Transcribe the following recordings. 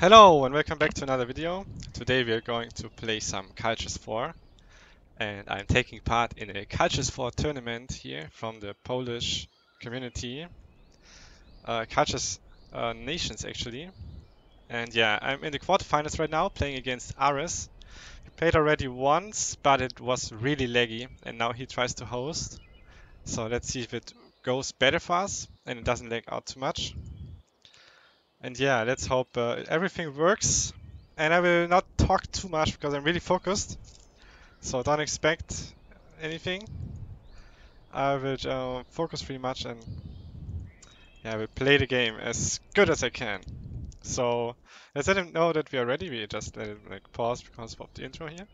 Hello and welcome back to another video. Today we are going to play some Cultures 4 and I'm taking part in a Cultures 4 tournament here from the Polish community, Cultures Nations actually. And yeah, I'm in the quarterfinals right now playing against Ares. He played already once but it was really laggy and now he tries to host. So let's see if it goes better for us and it doesn't lag out too much. And yeah, let's hope everything works. And I will not talk too much because I'm really focused. So don't expect anything. I will focus pretty much and yeah, I will play the game as good as I can. So let's let him know that we are ready. We just let him like pause because of the intro here.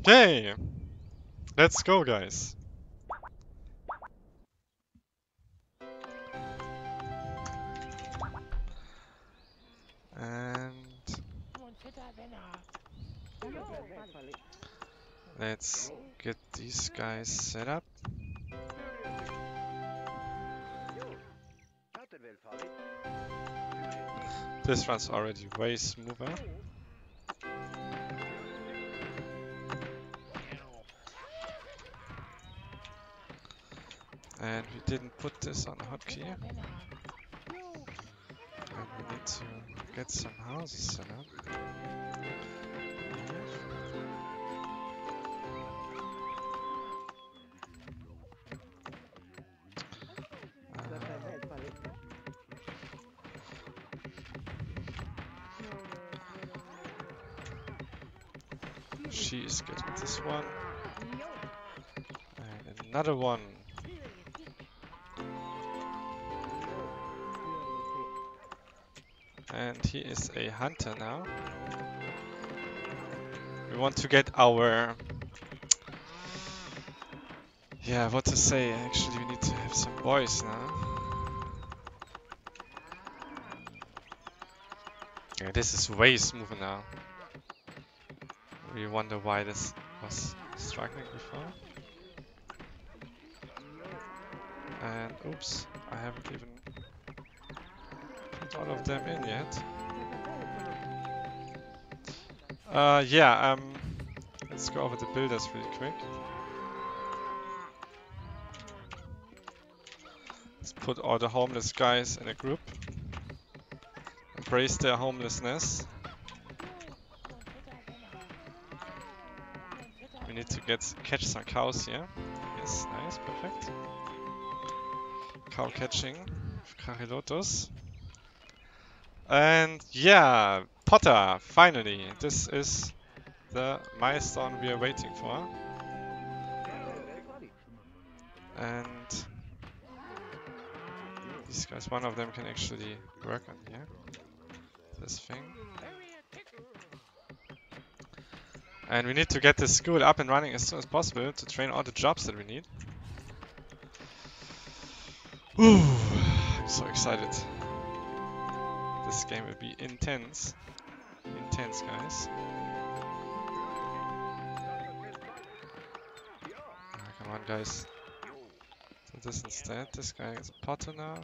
Okay, let's go guys. And let's get these guys set up. This one's already way smoother. And we didn't put this on hotkey. And we need to get some houses set up. She is getting this one. And another one. And he is a hunter now. We want to get our... Yeah, what to say, actually we need to have some boys now. Yeah, this is way smoother now. We wonder why this was struggling before. And oops, I haven't even... all of them in yet. Let's go over the builders really quick. Let's put all the homeless guys in a group. Embrace their homelessness. We need to catch some cows here. Yes, nice, perfect. Cow catching for Krarilotus. And yeah, Potter, finally! This is the milestone we are waiting for. And these guys, one of them can actually work on here. This thing. And we need to get this school up and running as soon as possible to train all the jobs that we need. Ooh, I'm so excited. This game will be intense. Intense, guys. Oh, come on, guys. So this instead. This guy is a potter now.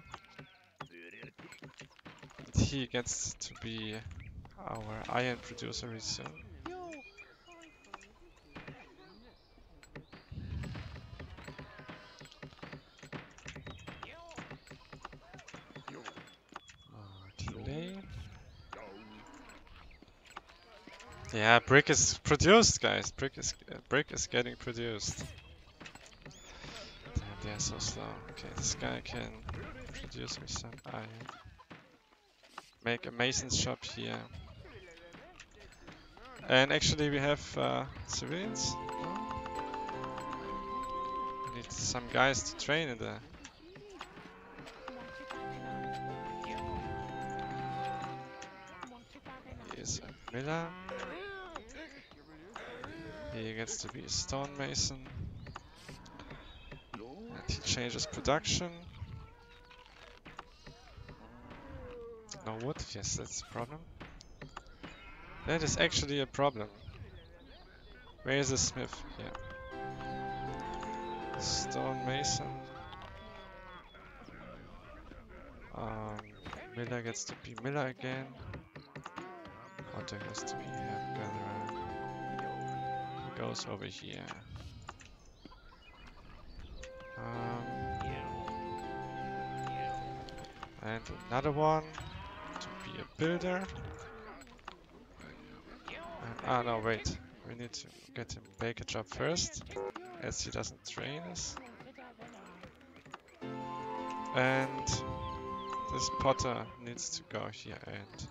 And he gets to be our iron producer really soon. Yeah, brick is produced, guys. Brick is getting produced. Damn, they are so slow. Okay, this guy can produce me some iron. Make a mason's shop here. And actually, we have civilians. We need some guys to train in the. Here's a miller. He gets to be a stonemason. And he changes production. No wood? Yes, that's a problem. That is actually a problem. Where is the smith? Here. Stonemason. Miller gets to be Miller again. Hunter has to be hand gatherer. He goes over here. And another one to be a builder. Ah, no, wait. We need to get him back a job first, as he doesn't train us. And this potter needs to go here and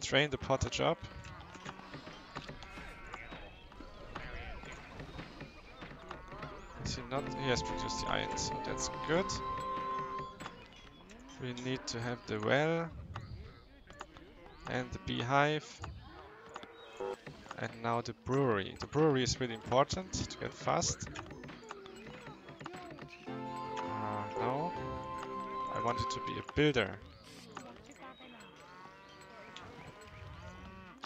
train the potter job. Is he not? He has produced the iron, so that's good. We need to have the well and the beehive. And now the brewery. The brewery is really important to get fast. No. I wanted to be a builder.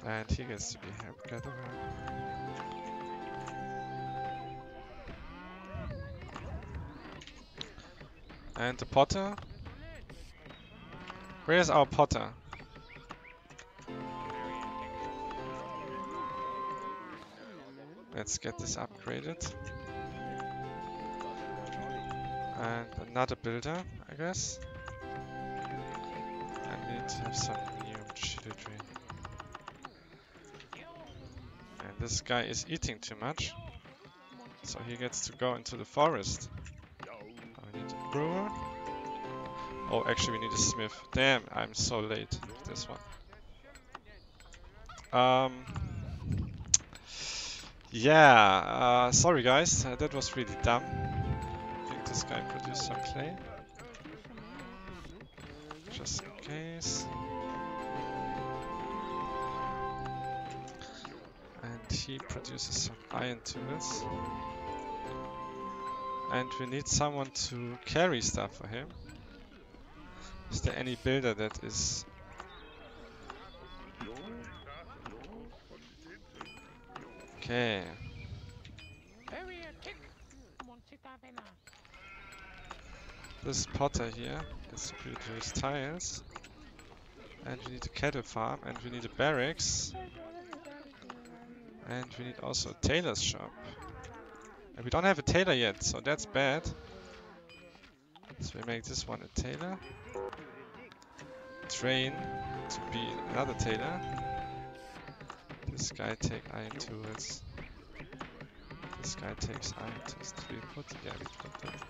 And he gets to be herb gatherer. And the potter. Where's our potter? Let's get this upgraded. And another builder, I guess. I need to have some new children. And this guy is eating too much. So he gets to go into the forest. I need a brewer. Oh, actually we need a smith. Damn, I'm so late with this one. Yeah, sorry guys, that was really dumb. I think this guy produced some clay. Just in case. And he produces some iron tools. And we need someone to carry stuff for him. Is there any builder that is... Okay. This potter here is to produce tiles. And we need a cattle farm, and we need a barracks. And we need also a tailor's shop. And we don't have a tailor yet, so that's bad. So we make this one a tailor. Train to be another tailor. This guy take iron tools. This guy takes iron tools. Do we put the iron tools?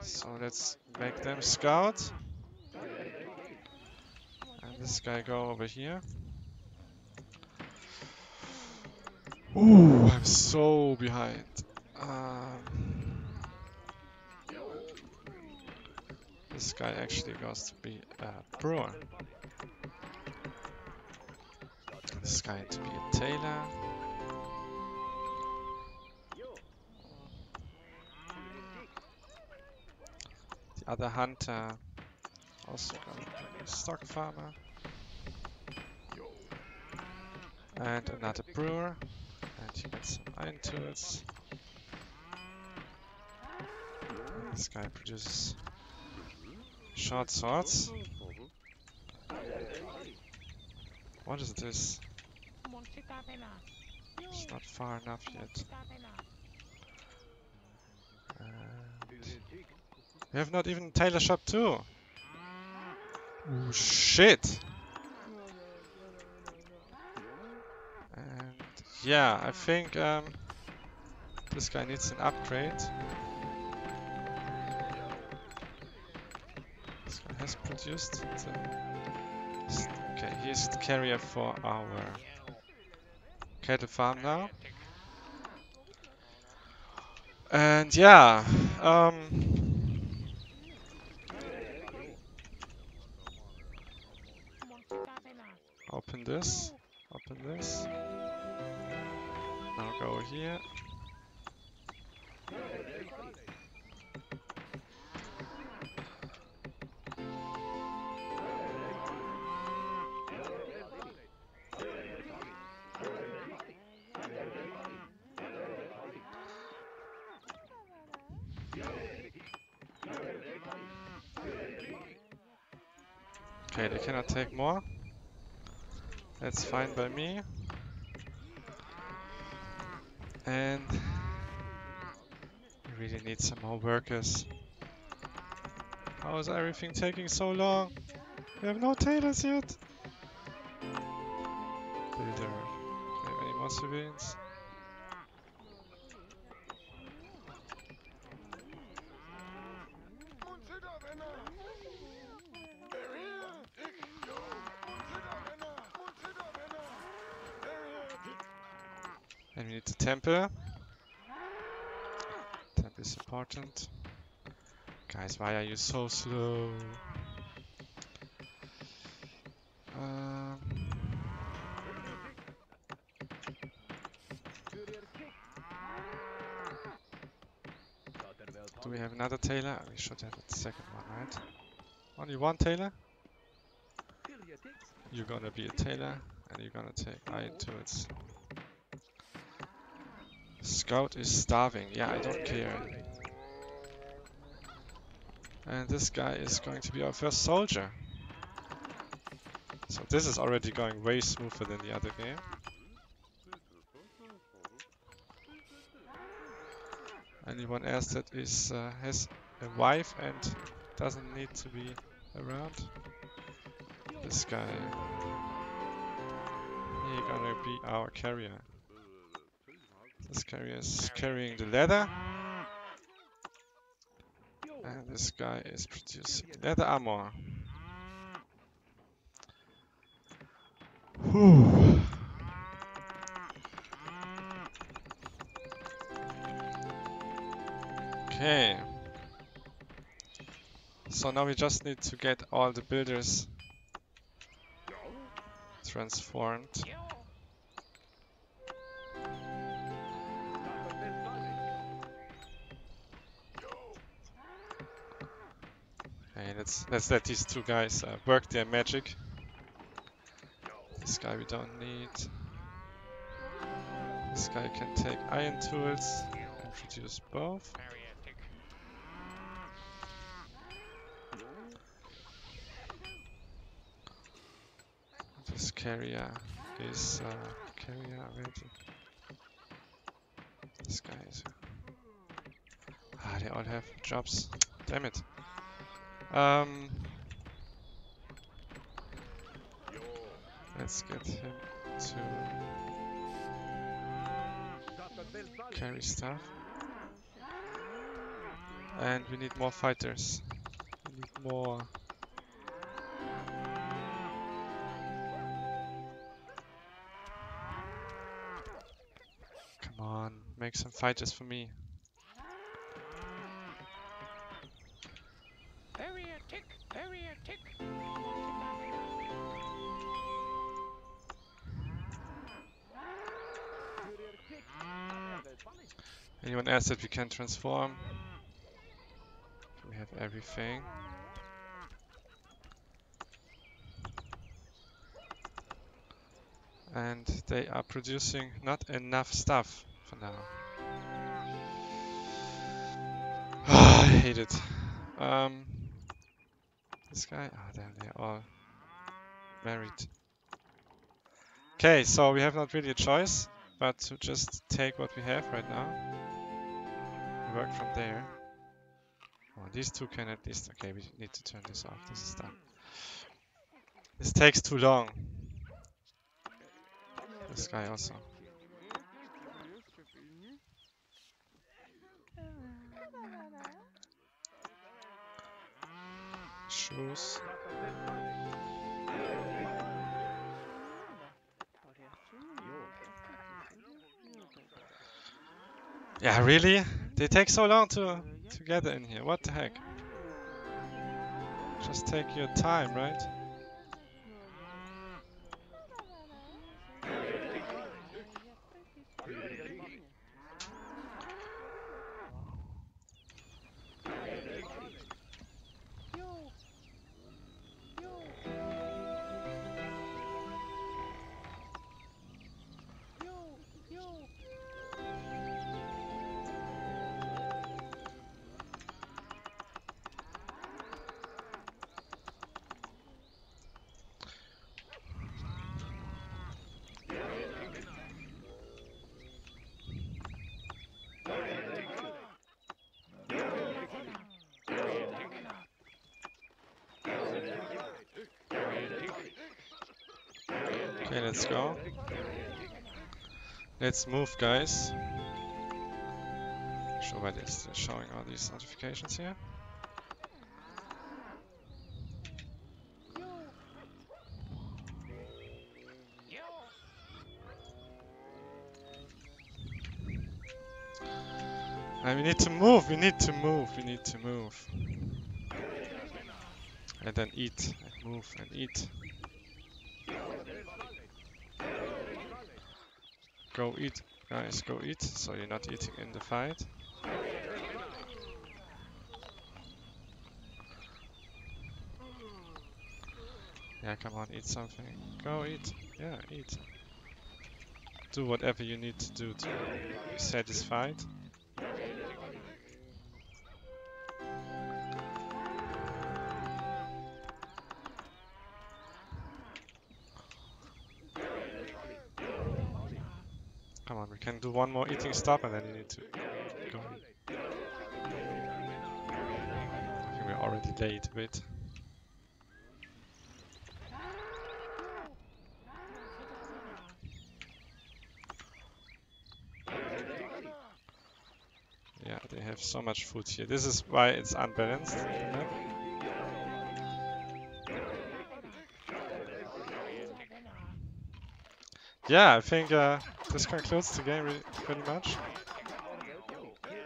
So let's make them scout. And this guy go over here. Ooh, I'm so behind. This guy actually goes to be a brewer. This guy to be a tailor. The other hunter also going to be a stock farmer. And another brewer. And he gets some iron tools. This guy produces short swords. What is this? It's not far enough yet. And we have not even tailor shop too. Ooh, shit! And yeah, I think this guy needs an upgrade. Has produced. Okay, here's the carrier for our cattle farm now. And yeah, open this. Open this. Now go here. Okay, they cannot take more. That's fine by me. And we really need some more workers. How is everything taking so long? We have no tailors yet. Builder. Do we have any more civilians? And we need the temple. Temple is important. Guys, why are you so slow? Do we have another tailor? We should have a second one, right? Only one tailor? You're gonna be a tailor and you're gonna take iron tools. Scout is starving. Yeah, I don't care. And this guy is going to be our first soldier. So this is already going way smoother than the other game. Anyone else that is has a wife and doesn't need to be around? This guy. He's gonna be our carrier. This carrier is carrying the leather. And this guy is producing leather armor. Whew. Okay. So now we just need to get all the builders transformed. Let's let these two guys work their magic. This guy we don't need. This guy can take iron tools and produce both. This carrier is carrier already. This guy is. Ah, they all have jobs. Damn it. Let's get him to carry stuff. And we need more fighters. We need more. Come on, make some fighters for me. Anyone else that we can transform? We have everything. And they are producing not enough stuff for now. I hate it. This guy? Ah, damn, they're all married. Okay, so we have not really a choice but to just take what we have right now. Work from there. Oh, these two can at least. Okay, we need to turn this off. This is done. This takes too long. This guy also. Shoes. Yeah, really? They take so long to gather in here. What the heck? Just take your time, right? Okay, let's go. Let's move, guys. Sure, it's showing all these notifications here. And we need to move, we need to move, we need to move. And then eat, and move, and eat. Go eat, guys, go eat, so you're not eating in the fight. Yeah, come on, eat something. Go eat, yeah, eat. Do whatever you need to do to be satisfied. Come on, we can do one more eating stop and then you need to go. I think we're already late a bit. Yeah, they have so much food here. This is why it's unbalanced. Yeah. Yeah, I think this concludes the game pretty much. And,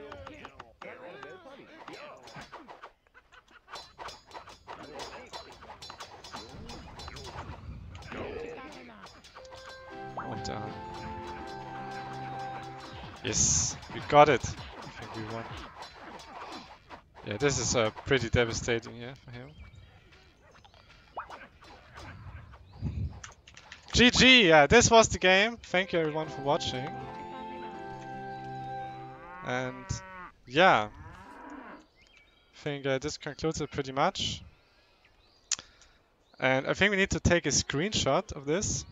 yes, we got it. I think we won. Yeah, this is pretty devastating here for him. GG, yeah, this was the game. Thank you everyone for watching. And yeah, I think this concludes it pretty much. And I think we need to take a screenshot of this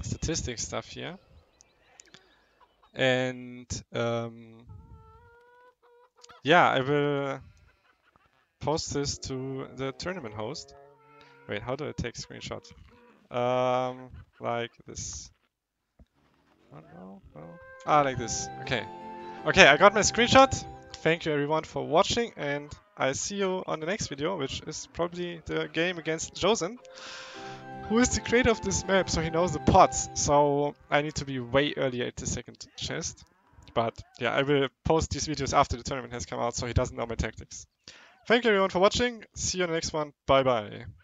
statistics stuff here. And yeah, I will post this to the tournament host. Wait, how do I take screenshot? Like this. Oh, no, no. Ah, like this. Okay. Okay, I got my screenshot. Thank you everyone for watching, and I see you on the next video, which is probably the game against Josen, who is the creator of this map, so he knows the pots. So I need to be way earlier at the second chest. But yeah, I will post these videos after the tournament has come out, so he doesn't know my tactics. Thank you everyone for watching. See you on the next one. Bye bye.